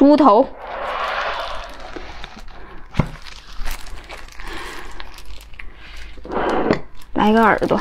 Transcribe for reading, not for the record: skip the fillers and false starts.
猪头。 来个耳朵。